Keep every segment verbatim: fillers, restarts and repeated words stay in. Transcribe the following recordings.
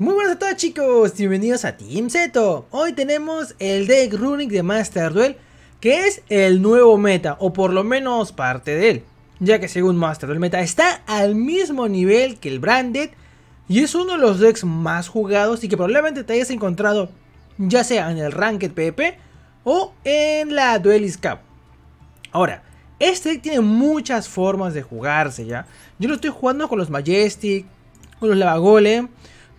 Muy buenas a todos, chicos, bienvenidos a Team Seto. Hoy tenemos el deck Runic de Master Duel, que es el nuevo meta, o por lo menos parte de él, ya que según Master Duel meta está al mismo nivel que el Branded y es uno de los decks más jugados y que probablemente te hayas encontrado ya sea en el Ranked PvP o en la Duelist Cup. Ahora, este deck tiene muchas formas de jugarse, ya. Yo lo estoy jugando con los Majestic, con los Lava Golem,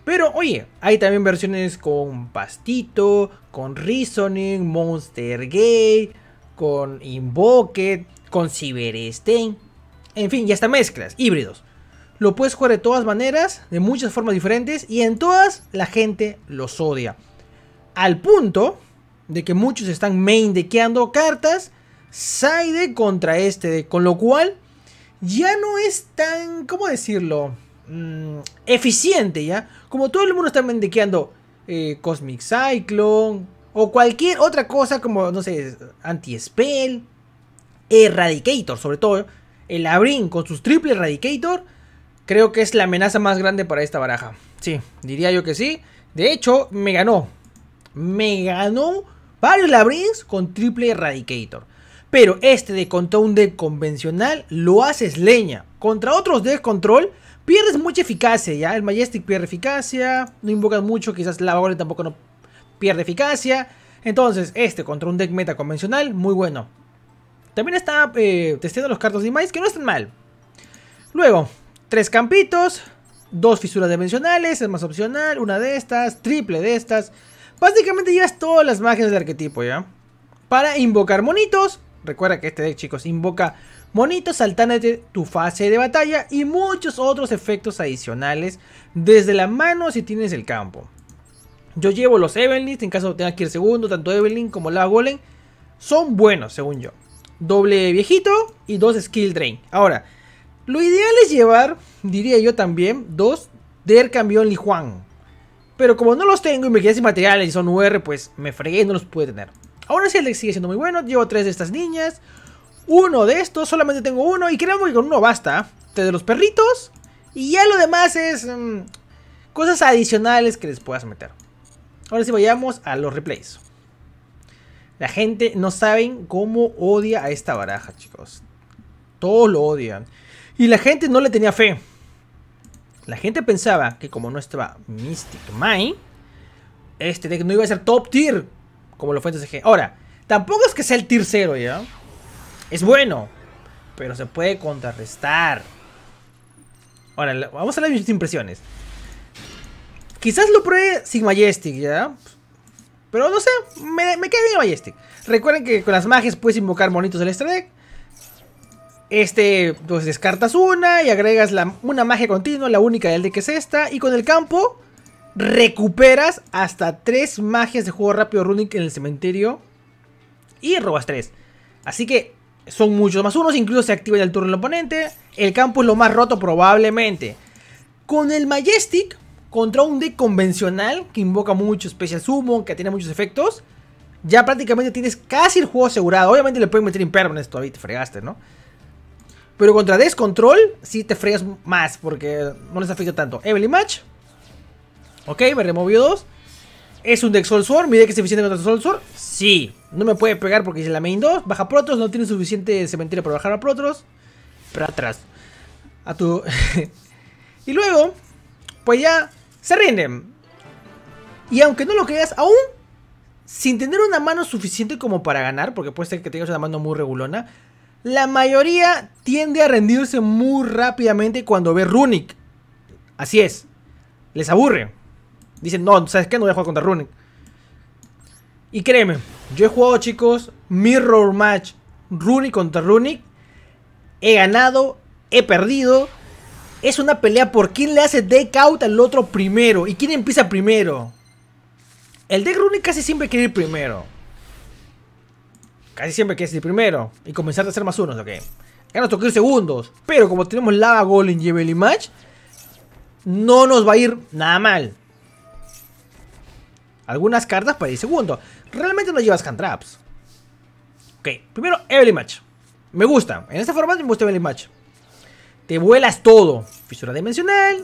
pero oye, hay también versiones con Pastito, con Reasoning, Monster Gate, con Invoque, con Cyberstein, en fin, y hasta mezclas, híbridos. Lo puedes jugar de todas maneras, de muchas formas diferentes, y en todas la gente los odia. Al punto de que muchos están main dequeando cartas side contra este deck, con lo cual ya no es tan, ¿cómo decirlo?, mm, eficiente, ya. Como todo el mundo está mendequeando eh, Cosmic Cyclone o cualquier otra cosa como, no sé, anti-spell, Eradicator, sobre todo el Labrín con sus triple Eradicator, creo que es la amenaza más grande para esta baraja. Sí, diría yo que sí. De hecho, me ganó. Me ganó varios Labrins con triple Eradicator. Pero este de contra un deck convencional lo haces leña. Contra otros de control pierdes mucha eficacia, ya. El Majestic pierde eficacia, no invocas mucho, quizás Lava Golem tampoco no pierde eficacia. Entonces este contra un deck meta convencional, muy bueno. También está eh, testeando los cartos de Mais, que no están mal. Luego, tres campitos, dos fisuras dimensionales, es más opcional, una de estas, triple de estas. Básicamente llevas todas las magias del arquetipo, ya. Para invocar monitos. Recuerda que este deck, chicos, invoca monitos, alternate tu fase de batalla y muchos otros efectos adicionales desde la mano si tienes el campo. Yo llevo los Evelyn, en caso tengas que ir segundo, tanto Evelyn como Lava Golem son buenos, según yo. Doble viejito y dos Skill Drain. Ahora, lo ideal es llevar, diría yo también, dos Der Cambión Li Juan. Pero como no los tengo y me quedé sin materiales y son U R, pues me fregué y no los pude tener. Ahora sí, el deck sigue siendo muy bueno. Llevo tres de estas niñas, uno de estos, solamente tengo uno. Y creo que con uno basta. Tres de los perritos. Y ya lo demás es mmm, cosas adicionales que les puedas meter. Ahora sí, vayamos a los replays. La gente no saben cómo odia a esta baraja, chicos. Todos lo odian. Y la gente no le tenía fe. La gente pensaba que como no estaba Mystic Mai, este deck no iba a ser top tier como lo fue en T C G. Ahora, tampoco es que sea el tier cero, ¿ya? Es bueno, pero se puede contrarrestar. Ahora, vamos a ver mis impresiones. Quizás lo pruebe sin Majestic, ¿ya? Pero no sé, me, me queda bien Majestic. Recuerden que con las magias puedes invocar monitos del extra deck. Este, pues descartas una y agregas la, una magia continua, la única del deck que es esta. Y con el campo recuperas hasta tres magias de juego rápido Runic en el cementerio y robas tres. Así que son muchos más unos, incluso se activa ya el turno del oponente. El campo es lo más roto probablemente. Con el Majestic, contra un deck convencional que invoca mucho Special Summon, que tiene muchos efectos, ya prácticamente tienes casi el juego asegurado. Obviamente le pueden meter Impermanence, todavía te fregaste, ¿no? Pero contra Descontrol sí te fregas más porque no les afecta tanto. Evelyn Match. Ok, me removió dos. ¿Es un Dexol Sword? ¿Mi deck es eficiente contra Dexol Sword? Sí. No me puede pegar porque es la main dos. Baja Protros. No tiene suficiente cementerio para bajar a Protros. Para atrás. A tu... Y luego, pues ya se rinden. Y aunque no lo creas, aún sin tener una mano suficiente como para ganar, porque puede ser que tengas una mano muy regulona, la mayoría tiende a rendirse muy rápidamente cuando ve Runic. Así es. Les aburre. Dicen, no, ¿sabes qué? No voy a jugar contra Runic. Y créeme, yo he jugado, chicos, Mirror Match, Runic contra Runic. He ganado, he perdido. Es una pelea por quién le hace deck out al otro primero. ¿Y quién empieza primero? El deck Runic casi siempre quiere ir primero. Casi siempre quiere ir primero. Y comenzar a hacer más unos, ok. Acá nos tocó ir segundos. Pero como tenemos Lava Golem y Evelyn Match, no nos va a ir nada mal. Algunas cartas para ir segundo. Realmente no llevas hand traps. Ok, primero Evelyn Match. Me gusta, en este formato me gusta Evelyn Match. Te vuelas todo. Fisura dimensional,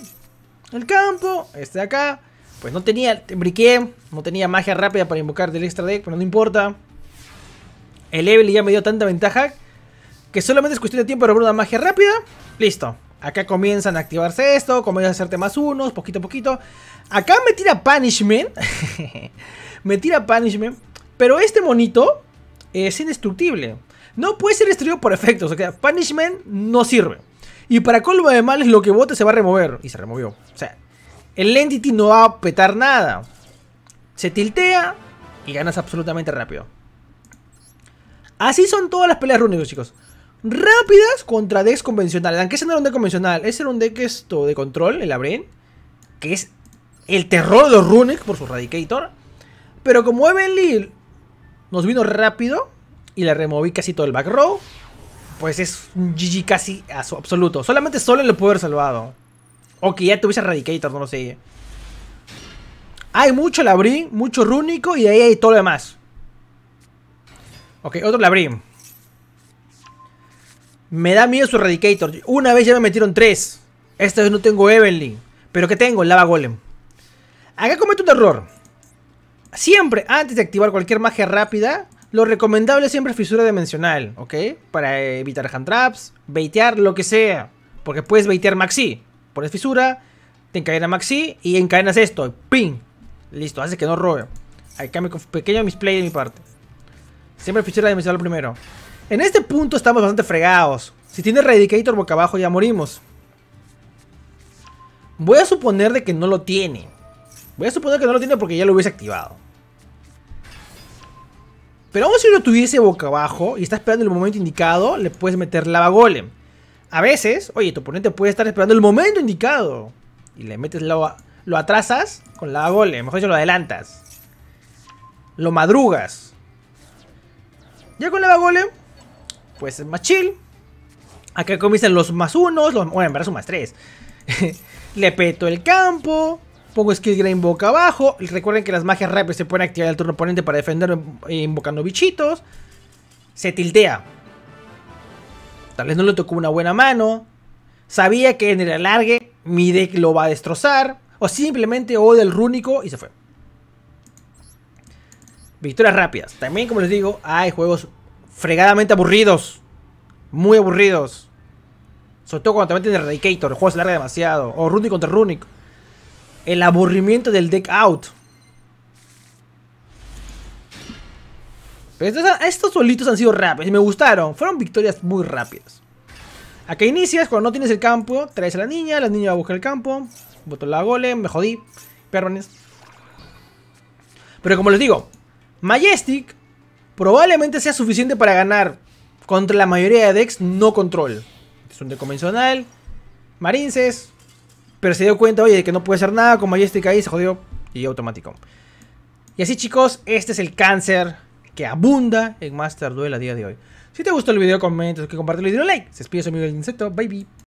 el campo, este de acá, Pues no tenía, briqué, no tenía magia rápida para invocar del extra deck, pero no importa. El Evelyn ya me dio tanta ventaja que solamente es cuestión de tiempo de robar una magia rápida. Listo. Acá comienzan a activarse esto, comienzan a hacerte más unos, poquito a poquito. Acá me tira Punishment. Me tira Punishment. Pero este monito es indestructible. No puede ser destruido por efectos. O sea, Punishment no sirve. Y para colmo de males, lo que bote se va a remover. Y se removió. O sea, el Entity no va a petar nada. Se tiltea y ganas absolutamente rápido. Así son todas las peleas rúnicas, chicos. Rápidas contra decks convencionales. Aunque ese no era un deck convencional. Ese era un deck esto de control, el Labrín, que es el terror de los Runic por su Eradicator. Pero como Evelyn nos vino rápido y le removí casi todo el back row, pues es un G G casi a su absoluto. Solamente solo le puedo haber salvado. O que ya tuviese Eradicator, no lo sé. Hay mucho Labrín, mucho Rúnico y de ahí hay todo lo demás. Ok, otro Labrín. Me da miedo su Eradicator. Una vez ya me metieron tres. Esta vez no tengo Evelyn. Pero ¿qué tengo? El Lava Golem. Acá cometo un error. Siempre, antes de activar cualquier magia rápida, lo recomendable siempre es fisura dimensional, ¿ok? Para evitar hand traps, baitear, lo que sea. Porque puedes baitear Maxi. Pones fisura, te encadena Maxi y encadenas esto. ¡Ping! Listo, hace que no robe. Acá me pequeño misplay de mi parte. Siempre fisura dimensional primero. En este punto estamos bastante fregados. Si tiene Eradicator boca abajo ya morimos. Voy a suponer de que no lo tiene. Voy a suponer que no lo tiene porque ya lo hubiese activado. Pero aún si lo tuviese boca abajo y está esperando el momento indicado, le puedes meter Lava Golem. A veces, oye, tu oponente puede estar esperando el momento indicado y le metes lava, lo atrasas con Lava Golem. Mejor dicho, lo adelantas. Lo madrugas. Ya con Lava Golem pues es más chill. Acá comienzan los más unos, los, bueno, en verdad son más tres. Le peto el campo, pongo Skill Drain boca abajo. Y recuerden que las magias rápidas se pueden activar al turno oponente para defender invocando bichitos. Se tiltea. Tal vez no le tocó una buena mano. Sabía que en el alargue mi deck lo va a destrozar. O simplemente odio el Rúnico y se fue. Victorias rápidas. También, como les digo, hay juegos fregadamente aburridos. Muy aburridos. Sobre todo cuando también tiene Eradicator. El juego se larga demasiado. O Runic contra Runic. El aburrimiento del deck out. Pero estos, estos solitos han sido rápidos. Y me gustaron. Fueron victorias muy rápidas. Acá inicias cuando no tienes el campo. Traes a la niña. La niña va a buscar el campo. Boto la golem. Me jodí. Impermanence. Pero como les digo, Majestic probablemente sea suficiente para ganar contra la mayoría de decks no control. Es un deck convencional, Marinces, pero se dio cuenta, oye, de que no puede hacer nada con Majestic ahí, se jodió y automático. Y así, chicos, este es el cáncer que abunda en Master Duel a día de hoy. Si te gustó el video, comenta, que comparte el video, like. Se despide su amigo el Team Seto, baby.